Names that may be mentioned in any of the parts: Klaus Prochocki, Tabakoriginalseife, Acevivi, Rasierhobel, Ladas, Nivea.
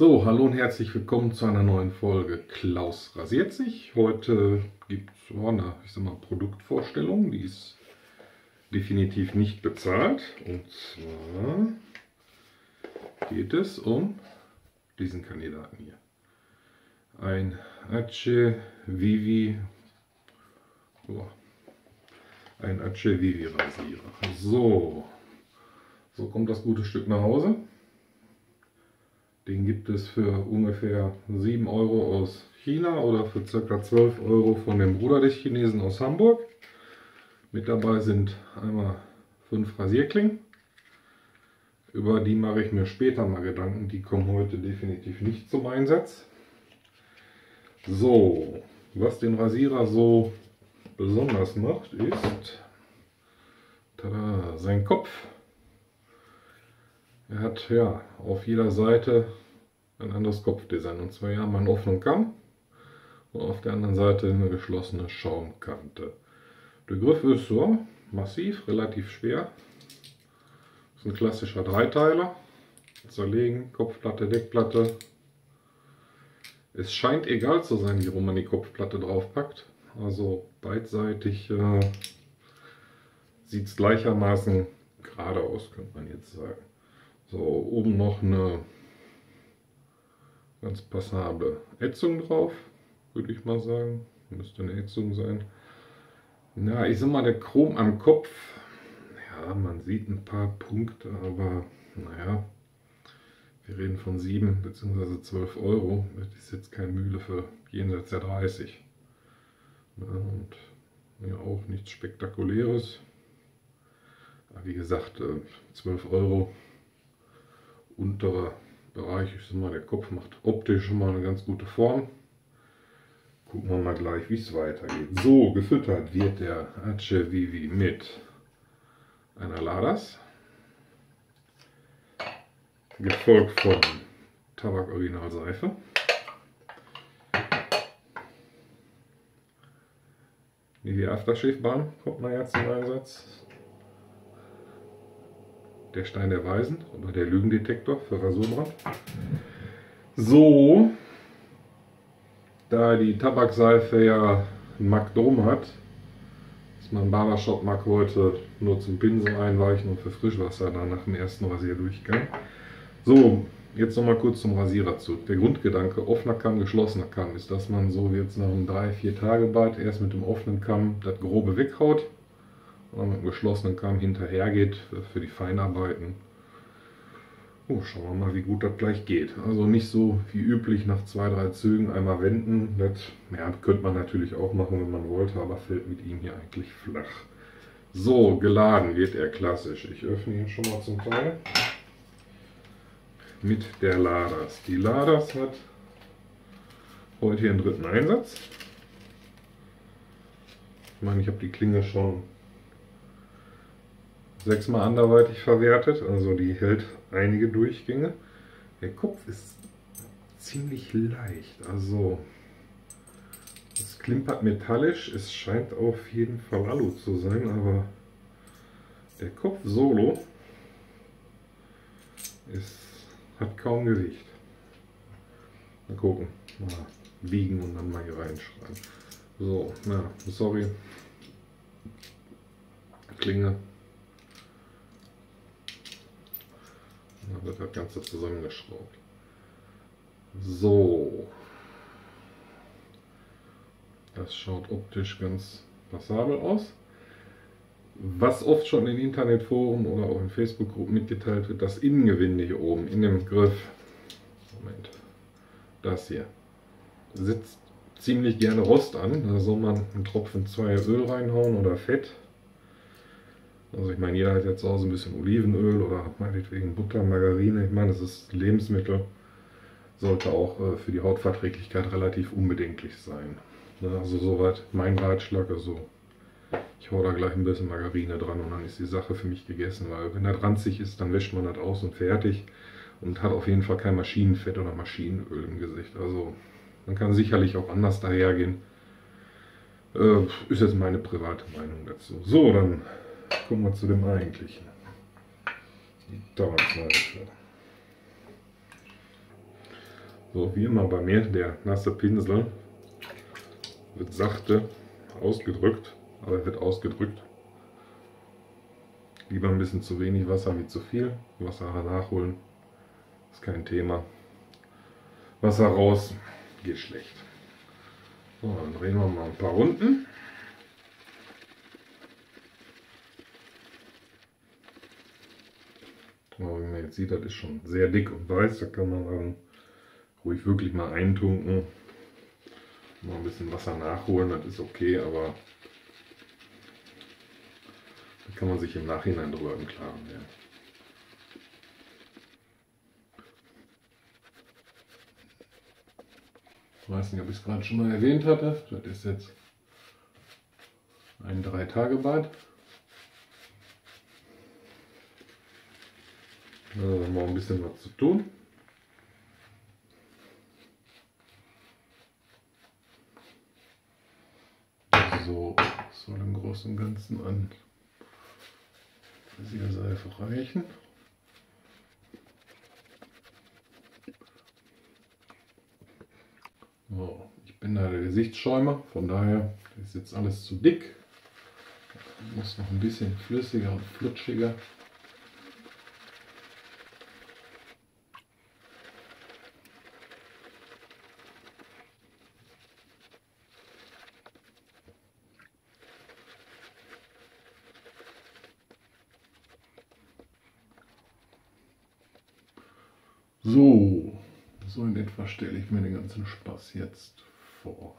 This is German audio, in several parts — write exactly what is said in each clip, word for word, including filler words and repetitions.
So, hallo und herzlich willkommen zu einer neuen Folge Klaus rasiert sich. Heute gibt es oh, eine ich sag mal, Produktvorstellung, die ist definitiv nicht bezahlt. Und zwar geht es um diesen Kandidaten hier. Ein Acevivi, oh, ein Acevivi Rasierer. So, so kommt das gute Stück nach Hause. Den gibt es für ungefähr sieben Euro aus China oder für ca. zwölf Euro von dem Bruder des Chinesen aus Hamburg. Mit dabei sind einmal fünf Rasierklingen. Über die mache ich mir später mal Gedanken, die kommen heute definitiv nicht zum Einsatz. So, was den Rasierer so besonders macht, ist tada, sein Kopf. Er hat ja auf jeder Seite ein anderes Kopfdesign, und zwar ja mal einen offenen Kamm und auf der anderen Seite eine geschlossene Schaumkante. Der Griff ist so massiv, relativ schwer. Das ist ein klassischer Dreiteiler. Zerlegen, Kopfplatte, Deckplatte. Es scheint egal zu sein, wie rum man die Kopfplatte draufpackt. Also beidseitig äh, sieht es gleichermaßen gerade aus, könnte man jetzt sagen. So, oben noch eine ganz passable Ätzung drauf, würde ich mal sagen. Müsste eine Ätzung sein. Na, ich sag mal, der Chrom am Kopf, ja, man sieht ein paar Punkte, aber naja, wir reden von sieben bzw. zwölf Euro. Das ist jetzt keine Mühle für jenseits der dreißig. Ja, und ja, auch nichts Spektakuläres. Aber wie gesagt, zwölf Euro. Unterer Bereich, ich sag mal, der Kopf macht optisch schon mal eine ganz gute Form. Gucken wir mal gleich, wie es weitergeht. So, gefüttert wird der Acevivi mit einer Ladas, gefolgt von Tabakoriginalseife, die Aftershave-Balm kommt mal jetzt zum Einsatz. Der Stein der Weisen oder der Lügendetektor für Rasurbrand. So, da die Tabakseife ja einen Mack drum hat, ist mein Barbershop-Mack heute nur zum Pinsel einweichen und für Frischwasser dann nach dem ersten Rasierdurchgang. So, jetzt nochmal kurz zum Rasierer zurück. Der Grundgedanke, offener Kamm, geschlossener Kamm, ist, dass man so jetzt nach einem drei bis vier Tage Bad erst mit dem offenen Kamm das Grobe weghaut. Und mit dem geschlossenen Kamm hinterher geht für die Feinarbeiten. Oh, schauen wir mal, wie gut das gleich geht. Also nicht so wie üblich nach zwei, drei Zügen einmal wenden. Das ja, könnte man natürlich auch machen, wenn man wollte, aber fällt mit ihm hier eigentlich flach. So, geladen wird er klassisch. Ich öffne ihn schon mal zum Teil. Mit der Ladas. Die Ladas hat heute ihren dritten Einsatz. Ich meine, ich habe die Klinge schon sechsmal anderweitig verwertet, also die hält einige Durchgänge. Der Kopf ist ziemlich leicht, also es klimpert metallisch, es scheint auf jeden Fall Alu zu sein, aber der Kopf solo ist, hat kaum Gewicht. Mal gucken, mal biegen und dann mal hier reinschreien. So, na, sorry. Klinge. Dann wird das Ganze zusammengeschraubt. So. Das schaut optisch ganz passabel aus. Was oft schon in Internetforen oder auch in Facebook-Gruppen mitgeteilt wird, das Innengewinde hier oben in dem Griff, Moment, das hier, sitzt ziemlich gerne Rost an. Da soll man einen Tropfen zwei Öl reinhauen oder Fett. Also ich meine, jeder hat jetzt zu Hause ein bisschen Olivenöl oder meinetwegen Butter, Margarine. Ich meine, das ist Lebensmittel. Sollte auch äh, für die Hautverträglichkeit relativ unbedenklich sein. Ne? Also soweit mein Ratschlag. Also ich hau da gleich ein bisschen Margarine dran und dann ist die Sache für mich gegessen. Weil wenn das ranzig ist, dann wäscht man das aus und fertig. Und hat auf jeden Fall kein Maschinenfett oder Maschinenöl im Gesicht. Also man kann sicherlich auch anders dahergehen. Äh, ist jetzt meine private Meinung dazu. So, dann gucken wir zu dem eigentlichen. Die Tabakseife. So wie immer bei mir, der nasse Pinsel wird sachte ausgedrückt, aber er wird ausgedrückt. Lieber ein bisschen zu wenig Wasser wie zu viel. Wasser nachholen ist kein Thema. Wasser raus geht schlecht. So, dann drehen wir mal ein paar Runden. Aber wie man jetzt sieht, das ist schon sehr dick und weiß. Da kann man dann ruhig wirklich mal eintunken. Mal ein bisschen Wasser nachholen, das ist okay, aber da kann man sich im Nachhinein drüber im Klaren werden. Ich weiß nicht, ob ich es gerade schon mal erwähnt hatte. Das ist jetzt ein drei Tage Bad. Also haben wir ein bisschen was zu tun. So, das soll im Großen und Ganzen an dieser Seife reichen. So, ich bin da der Gesichtsschäumer, von daher ist jetzt alles zu dick. Muss noch ein bisschen flüssiger und flutschiger. So, so in etwa stelle ich mir den ganzen Spaß jetzt vor.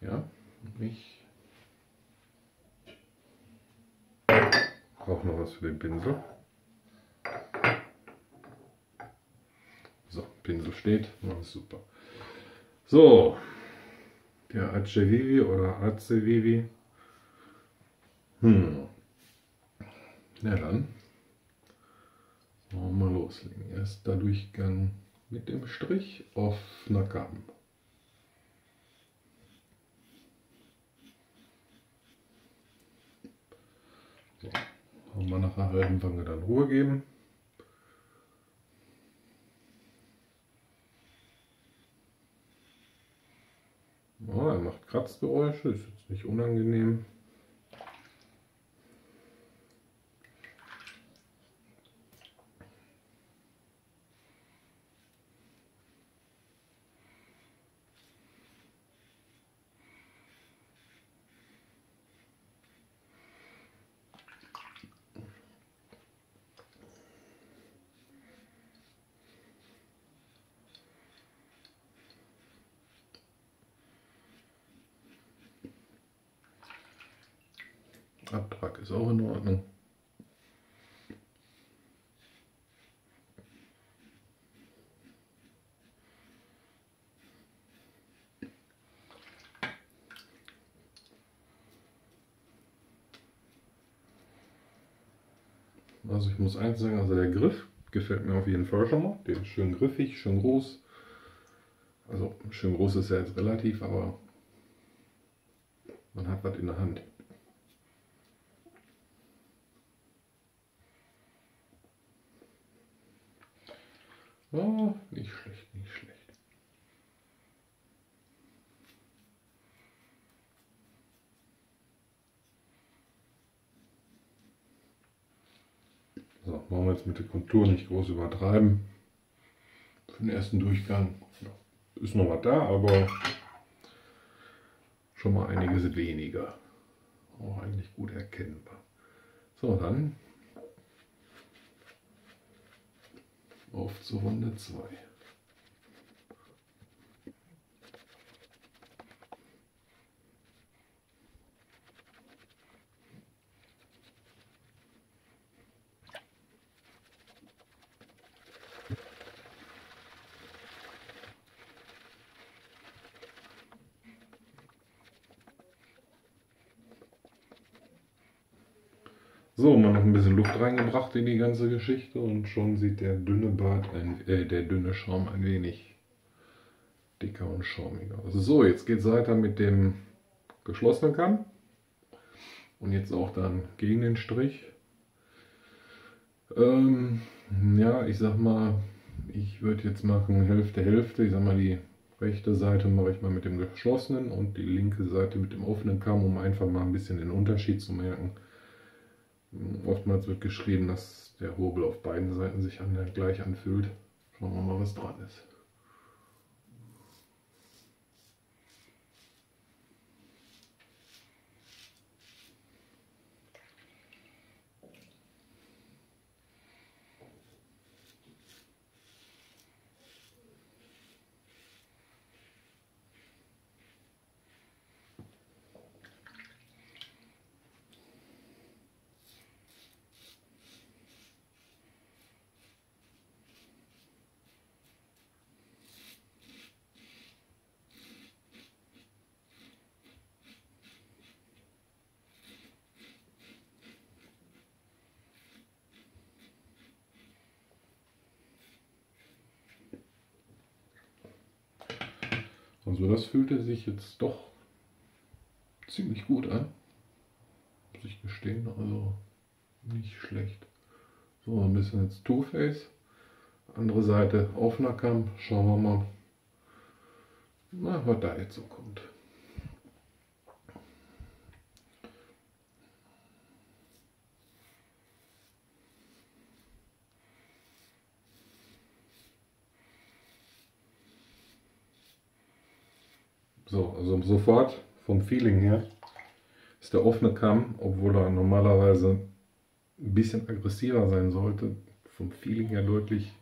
Ja, ich brauche noch was für den Pinsel. So, Pinsel steht, alles super. So, der Acevivi oder Acevivi. Hm, na dann. Mal loslegen. Erster Durchgang mit dem Strich auf Nakaben. So, haben wir nach einer halben Wange dann Ruhe geben. Ja, er macht Kratzgeräusche, ist jetzt nicht unangenehm. Abtrag ist auch in Ordnung. Also ich muss eins sagen, also der Griff gefällt mir auf jeden Fall schon mal. Der ist schön griffig, schön groß. Also schön groß ist ja jetzt relativ, aber man hat was in der Hand. Oh, nicht schlecht, nicht schlecht. So, wollen wir jetzt mit der Kontur nicht groß übertreiben. Für den ersten Durchgang ist noch was da, aber schon mal einiges weniger. Auch eigentlich gut erkennbar. So, dann auf zur Runde zwei. So, mal noch ein bisschen Luft reingebracht in die ganze Geschichte und schon sieht der dünne Bart, ein, äh, der dünne Schaum ein wenig dicker und schaumiger aus. So, jetzt geht es weiter mit dem geschlossenen Kamm und jetzt auch dann gegen den Strich. Ähm, Ja, ich sag mal, ich würde jetzt machen Hälfte, Hälfte. Ich sag mal, die rechte Seite mache ich mal mit dem geschlossenen und die linke Seite mit dem offenen Kamm, um einfach mal ein bisschen den Unterschied zu merken. Oftmals wird geschrieben, dass der Hobel auf beiden Seiten sich gleich anfühlt. Schauen wir mal, was dran ist. Also das fühlte sich jetzt doch ziemlich gut an, muss ich gestehen, also nicht schlecht. So, ein bisschen jetzt Two-Face, andere Seite offener Kamm, schauen wir mal, na, was da jetzt so kommt. So, also sofort vom Feeling her ist der offene Kamm, obwohl er normalerweise ein bisschen aggressiver sein sollte, vom Feeling her deutlich,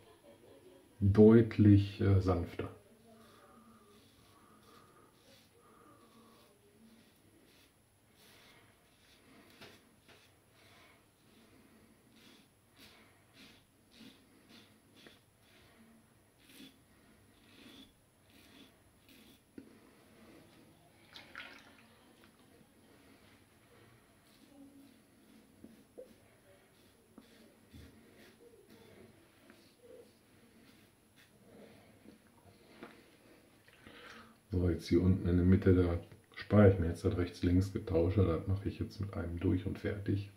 deutlich äh, sanfter. So, jetzt hier unten in der Mitte, da spare ich mir jetzt das rechts-links getauscht, das mache ich jetzt mit einem durch und fertig.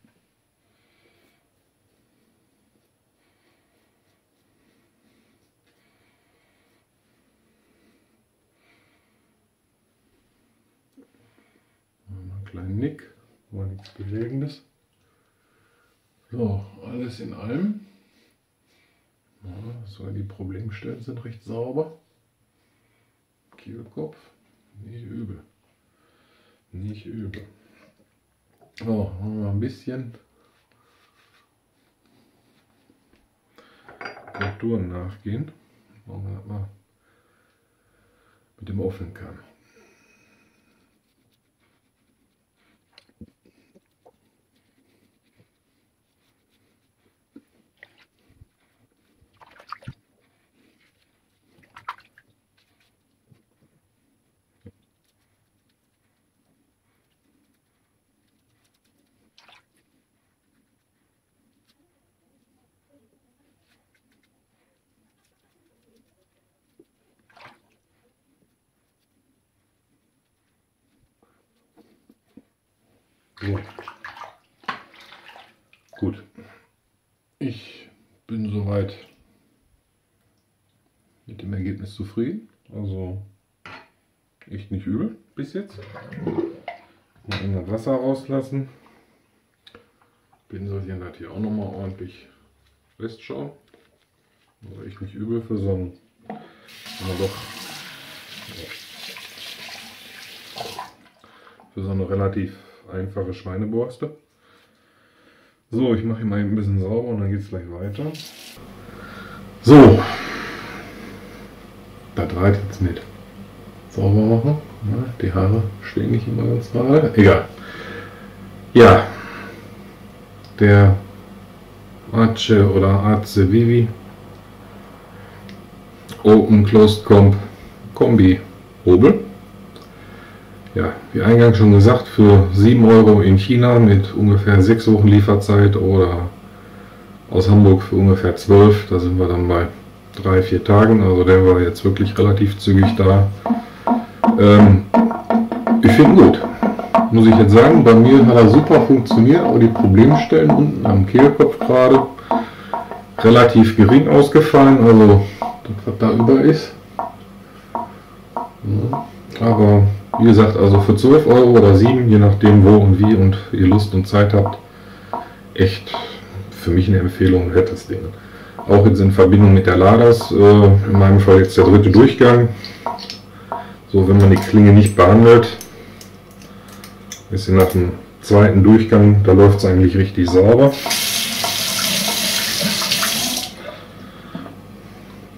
Mal einen kleinen Nick, war nichts Bewegendes. So, alles in allem. Ja, sogar die Problemstellen sind recht sauber. Kehlkopf, nicht übel, nicht übel. So, machen wir ein bisschen Konturen nachgehen. Machen wir das mal mit dem offenen Kamm. So. Gut, ich bin soweit mit dem Ergebnis zufrieden, also echt nicht übel bis jetzt. Mal in das Wasser rauslassen, pinselchen hat hier auch nochmal ordentlich festschauen, also echt nicht übel für so einen, aber doch, für so eine relativ einfache Schweineborste. So, ich mache hier mal ein bisschen sauber und dann geht es gleich weiter. So, das reicht jetzt nicht. Sauber machen. Na, die Haare stehen nicht immer ganz normal. Egal. Ja, der Ace oder Acevivi Open Closed Comb Kombi Hobel. Ja, wie eingangs schon gesagt, für sieben Euro in China mit ungefähr sechs Wochen Lieferzeit oder aus Hamburg für ungefähr zwölf, da sind wir dann bei drei vier Tagen, also der war jetzt wirklich relativ zügig da. Ähm, ich finde ihn gut, muss ich jetzt sagen, bei mir hat er super funktioniert, auch die Problemstellen unten am Kehlkopf gerade, relativ gering ausgefallen, also das, was da über ist. Aber wie gesagt, also für zwölf Euro oder sieben, je nachdem wo und wie und ihr Lust und Zeit habt, echt für mich eine Empfehlung, hätte das Ding. Auch jetzt in Verbindung mit der Ladas, in meinem Fall jetzt der dritte Durchgang. So, wenn man die Klinge nicht behandelt, ist sie nach dem zweiten Durchgang, da läuft es eigentlich richtig sauber.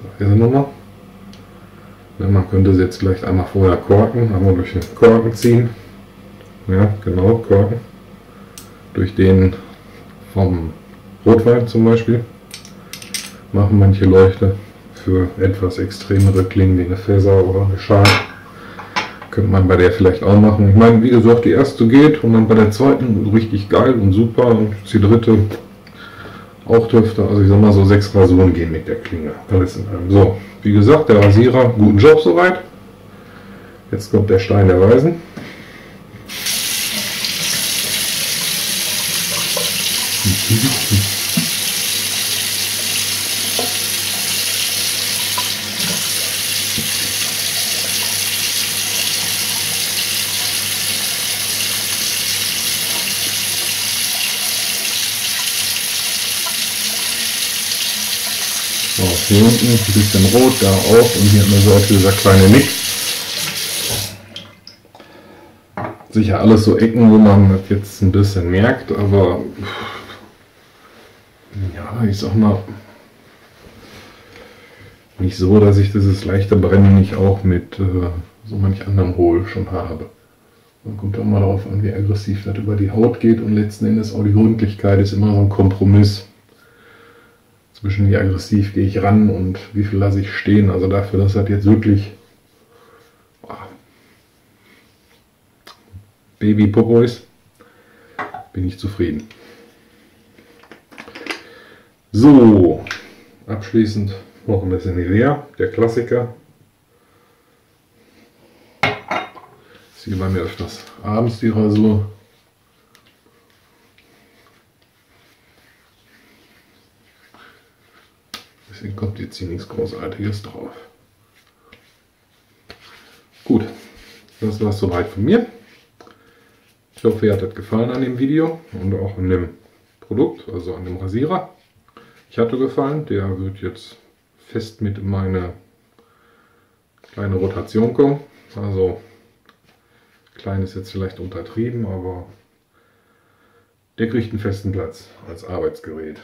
Da ist sie nochmal. Man könnte sie jetzt vielleicht einmal vorher korken, einmal durch den Korken ziehen. Ja, genau, Korken. Durch den vom Rotwein zum Beispiel. Machen manche Leute für etwas extremere Klingen wie eine Fässer oder eine Schale. Könnte man bei der vielleicht auch machen. Ich meine, wie gesagt, die erste geht und dann bei der zweiten richtig geil und super. Und die dritte auch dürfte, also ich sag mal so sechs Rasuren gehen mit der Klinge. Alles in allem. So, wie gesagt, der Rasierer, guten Job soweit. Jetzt kommt der Stein der Weisen. Hier unten ein bisschen rot, da auch, und hier hat man so auch dieser kleine Nick. Sicher alles so Ecken, wo man das jetzt ein bisschen merkt, aber ja, ich sag mal, nicht so, dass ich dieses leichte Brennen nicht auch mit äh, so manch anderem Hohl schon habe. Man kommt auch mal darauf an, wie aggressiv das über die Haut geht, und letzten Endes auch die Gründlichkeit ist immer so ein Kompromiss. Zwischen wie aggressiv gehe ich ran und wie viel lasse ich stehen. Also dafür, dass das jetzt wirklich Baby-Popo ist, bin ich zufrieden. So, abschließend noch ein bisschen Nivea, der Klassiker. Ist hier bei mir öfters abends die Rasur. Deswegen kommt jetzt hier nichts Großartiges drauf. Gut, das war es soweit von mir. Ich hoffe, ihr hattet gefallen an dem Video und auch an dem Produkt, also an dem Rasierer. Ich hatte gefallen, der wird jetzt fest mit in meine kleine Rotation kommen. Also, klein ist jetzt vielleicht untertrieben, aber der kriegt einen festen Platz als Arbeitsgerät.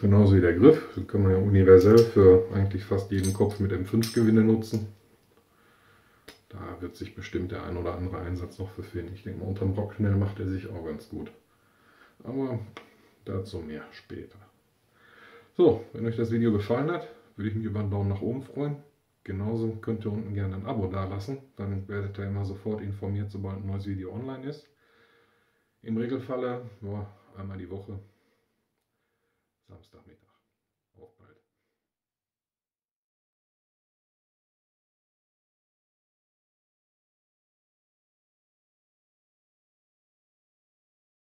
Genauso wie der Griff, den kann man ja universell für eigentlich fast jeden Kopf mit M fünf Gewinde nutzen. Da wird sich bestimmt der ein oder andere Einsatz noch für finden. Ich denke mal, unterm Rock schnell macht er sich auch ganz gut. Aber dazu mehr später. So, wenn euch das Video gefallen hat, würde ich mich über einen Daumen nach oben freuen. Genauso könnt ihr unten gerne ein Abo dalassen. Dann werdet ihr immer sofort informiert, sobald ein neues Video online ist. Im Regelfalle, boah, einmal die Woche. Samstagmittag. Auf bald.